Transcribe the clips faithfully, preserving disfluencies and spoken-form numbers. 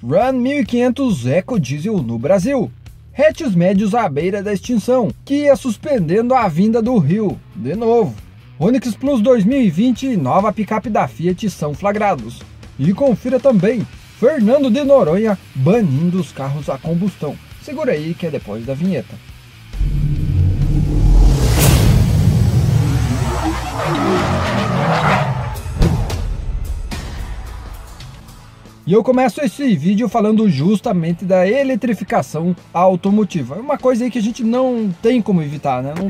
RAM mil e quinhentos Eco Diesel no Brasil. Hatches médios à beira da extinção, Kia suspendendo a vinda do Rio, de novo. Onix Plus dois mil e vinte e nova picape da Fiat são flagrados. E confira também, Fernando de Noronha banindo os carros a combustão. Segura aí que é depois da vinheta. E eu começo esse vídeo falando justamente da eletrificação automotiva. É uma coisa aí que a gente não tem como evitar, né? Não...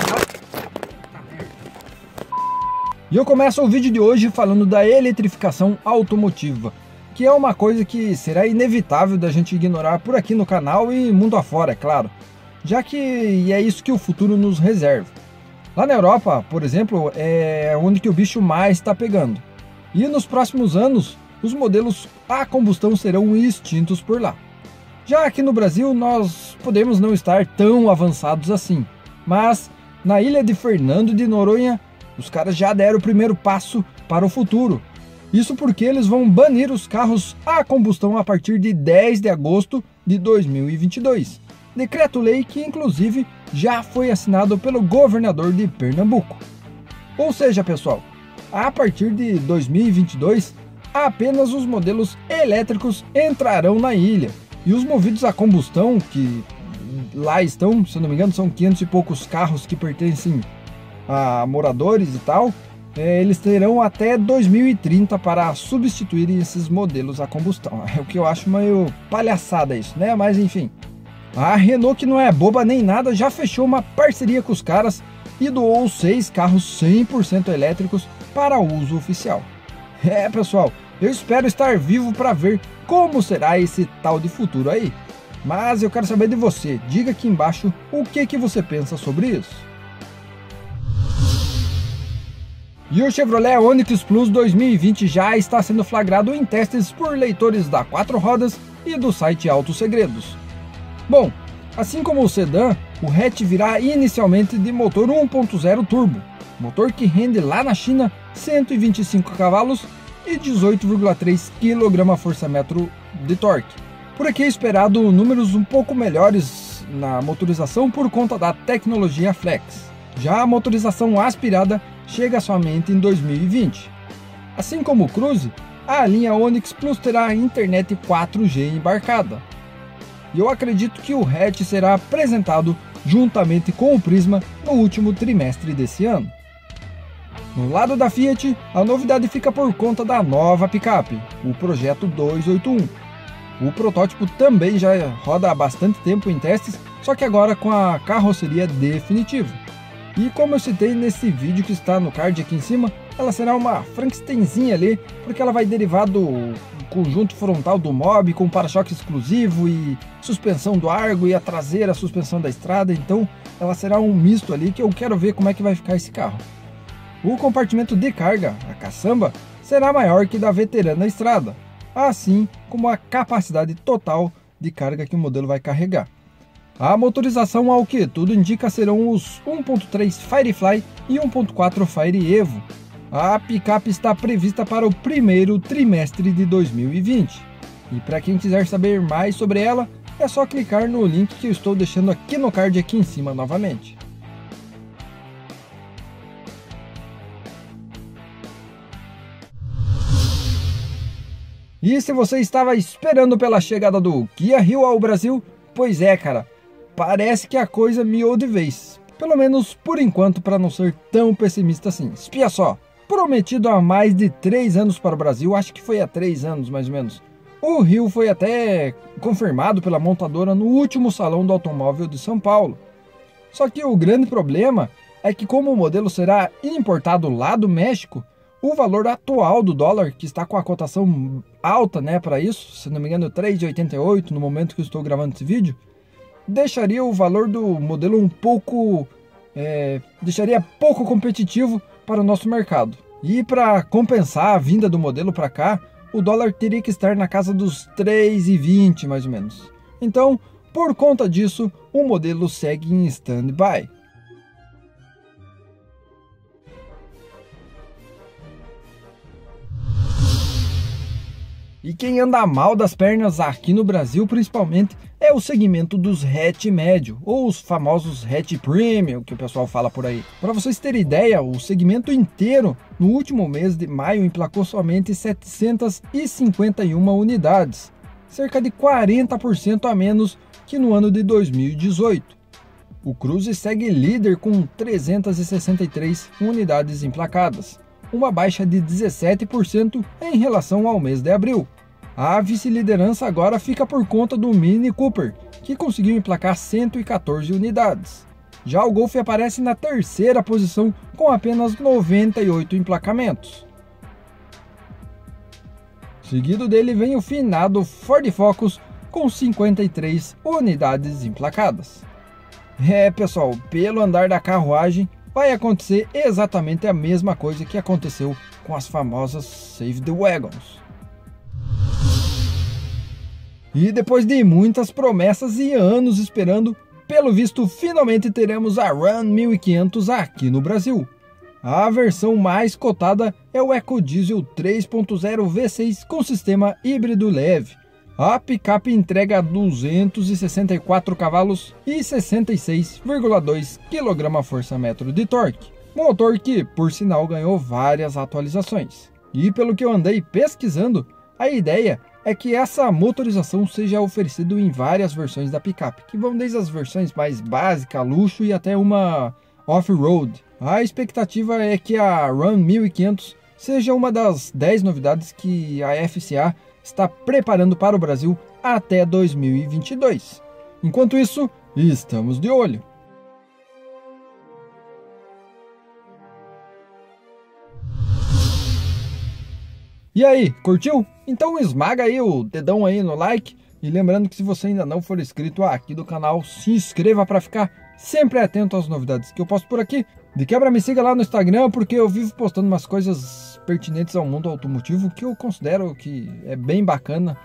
E eu começo o vídeo de hoje falando da eletrificação automotiva, que é uma coisa que será inevitável da gente ignorar por aqui no canal e mundo afora, é claro, já que é isso que o futuro nos reserva. Lá na Europa, por exemplo, é onde que o bicho mais está pegando. E nos próximos anos, os modelos a combustão serão extintos por lá. Já aqui no Brasil, nós podemos não estar tão avançados assim, mas na ilha de Fernando de Noronha, os caras já deram o primeiro passo para o futuro. Isso porque eles vão banir os carros a combustão a partir de dez de agosto de dois mil e vinte e dois. Decreto-lei que, inclusive, já foi assinado pelo governador de Pernambuco. Ou seja, pessoal, a partir de dois mil e vinte e dois, apenas os modelos elétricos entrarão na ilha. E os movidos a combustão, que lá estão, se não me engano, são quinhentos e poucos carros que pertencem a moradores e tal, eles terão até dois mil e trinta para substituir esses modelos a combustão. É o que eu acho meio palhaçada isso, né? Mas enfim. A Renault, que não é boba nem nada, já fechou uma parceria com os caras e doou seis carros cem por cento elétricos para uso oficial. É, pessoal, eu espero estar vivo para ver como será esse tal de futuro aí. Mas eu quero saber de você. Diga aqui embaixo o que que você pensa sobre isso. E o Chevrolet Onix Plus dois mil e vinte já está sendo flagrado em testes por leitores da Quatro Rodas e do site Autos Segredos. Bom, assim como o sedã, o hatch virá inicialmente de motor um ponto zero turbo, motor que rende lá na China cento e vinte e cinco cavalos e dezoito vírgula três quilograma-força-metro de torque. Por aqui é esperado números um pouco melhores na motorização por conta da tecnologia Flex. Já a motorização aspirada chega somente em dois mil e vinte. Assim como o Cruze, a linha Onix Plus terá internet quatro G embarcada. E eu acredito que o hatch será apresentado juntamente com o Prisma no último trimestre desse ano. No lado da Fiat, a novidade fica por conta da nova picape, o Projeto dois oito um. O protótipo também já roda há bastante tempo em testes, só que agora com a carroceria definitiva. E como eu citei nesse vídeo que está no card aqui em cima, ela será uma Frankensteinzinha ali, porque ela vai derivar do conjunto frontal do Mobi, com para-choque exclusivo e suspensão do Argo e a traseira, a suspensão da Strada, então ela será um misto ali que eu quero ver como é que vai ficar esse carro. O compartimento de carga, a caçamba, será maior que da veterana Strada, assim como a capacidade total de carga que o modelo vai carregar. A motorização, ao que tudo indica, serão os um ponto três Firefly e um ponto quatro Fire Evo. A picape está prevista para o primeiro trimestre de dois mil e vinte. E para quem quiser saber mais sobre ela, é só clicar no link que eu estou deixando aqui no card aqui em cima novamente. E se você estava esperando pela chegada do Kia Rio ao Brasil, pois é, cara. Parece que a coisa miou de vez, pelo menos por enquanto, para não ser tão pessimista assim. Espia só, prometido há mais de três anos para o Brasil, acho que foi há três anos mais ou menos. O Rio foi até confirmado pela montadora no último Salão do Automóvel de São Paulo. Só que o grande problema é que, como o modelo será importado lá do México, o valor atual do dólar, que está com a cotação alta, né, para isso, se não me engano três reais e oitenta e oito centavos no momento que eu estou gravando esse vídeo, deixaria o valor do modelo um pouco, é, deixaria pouco competitivo para o nosso mercado. E para compensar a vinda do modelo para cá, o dólar teria que estar na casa dos três reais e vinte centavos mais ou menos. Então, por conta disso, o modelo segue em stand-by. E quem anda mal das pernas aqui no Brasil, principalmente, é o segmento dos hatch médio, ou os famosos hatch premium, que o pessoal fala por aí. Para vocês terem ideia, o segmento inteiro, no último mês de maio, emplacou somente setecentas e cinquenta e uma unidades, cerca de quarenta por cento a menos que no ano de dois mil e dezoito. O Cruze segue líder com trezentas e sessenta e três unidades emplacadas, uma baixa de dezessete por cento em relação ao mês de abril. A vice-liderança agora fica por conta do Mini Cooper, que conseguiu emplacar cento e quatorze unidades. Já o Golf aparece na terceira posição com apenas noventa e oito emplacamentos. Seguido dele vem o finado Ford Focus com cinquenta e três unidades emplacadas. É, pessoal, pelo andar da carruagem vai acontecer exatamente a mesma coisa que aconteceu com as famosas Save the Wagons. E depois de muitas promessas e anos esperando, pelo visto finalmente teremos a RAM mil e quinhentos aqui no Brasil. A versão mais cotada é o Eco Diesel três ponto zero V seis com sistema híbrido leve. A picape entrega duzentos e sessenta e quatro cavalos e sessenta e seis vírgula dois quilograma-força-metro de torque. Motor que, por sinal, ganhou várias atualizações. E pelo que eu andei pesquisando, a ideia é que essa motorização seja oferecida em várias versões da picape, que vão desde as versões mais básicas, luxo e até uma off-road. A expectativa é que a RAM mil e quinhentos seja uma das dez novidades que a F C A está preparando para o Brasil até dois mil e vinte e dois. Enquanto isso, estamos de olho. E aí, curtiu? Então esmaga aí o dedão aí no like. E lembrando que se você ainda não for inscrito aqui do canal, se inscreva para ficar sempre atento às novidades que eu posto por aqui. De quebra me siga lá no Instagram, porque eu vivo postando umas coisas pertinentes ao mundo automotivo que eu considero que é bem bacana.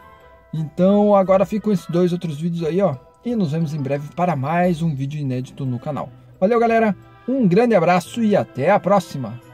Então agora fico com esses dois outros vídeos aí, ó. E nos vemos em breve para mais um vídeo inédito no canal. Valeu, galera. Um grande abraço e até a próxima.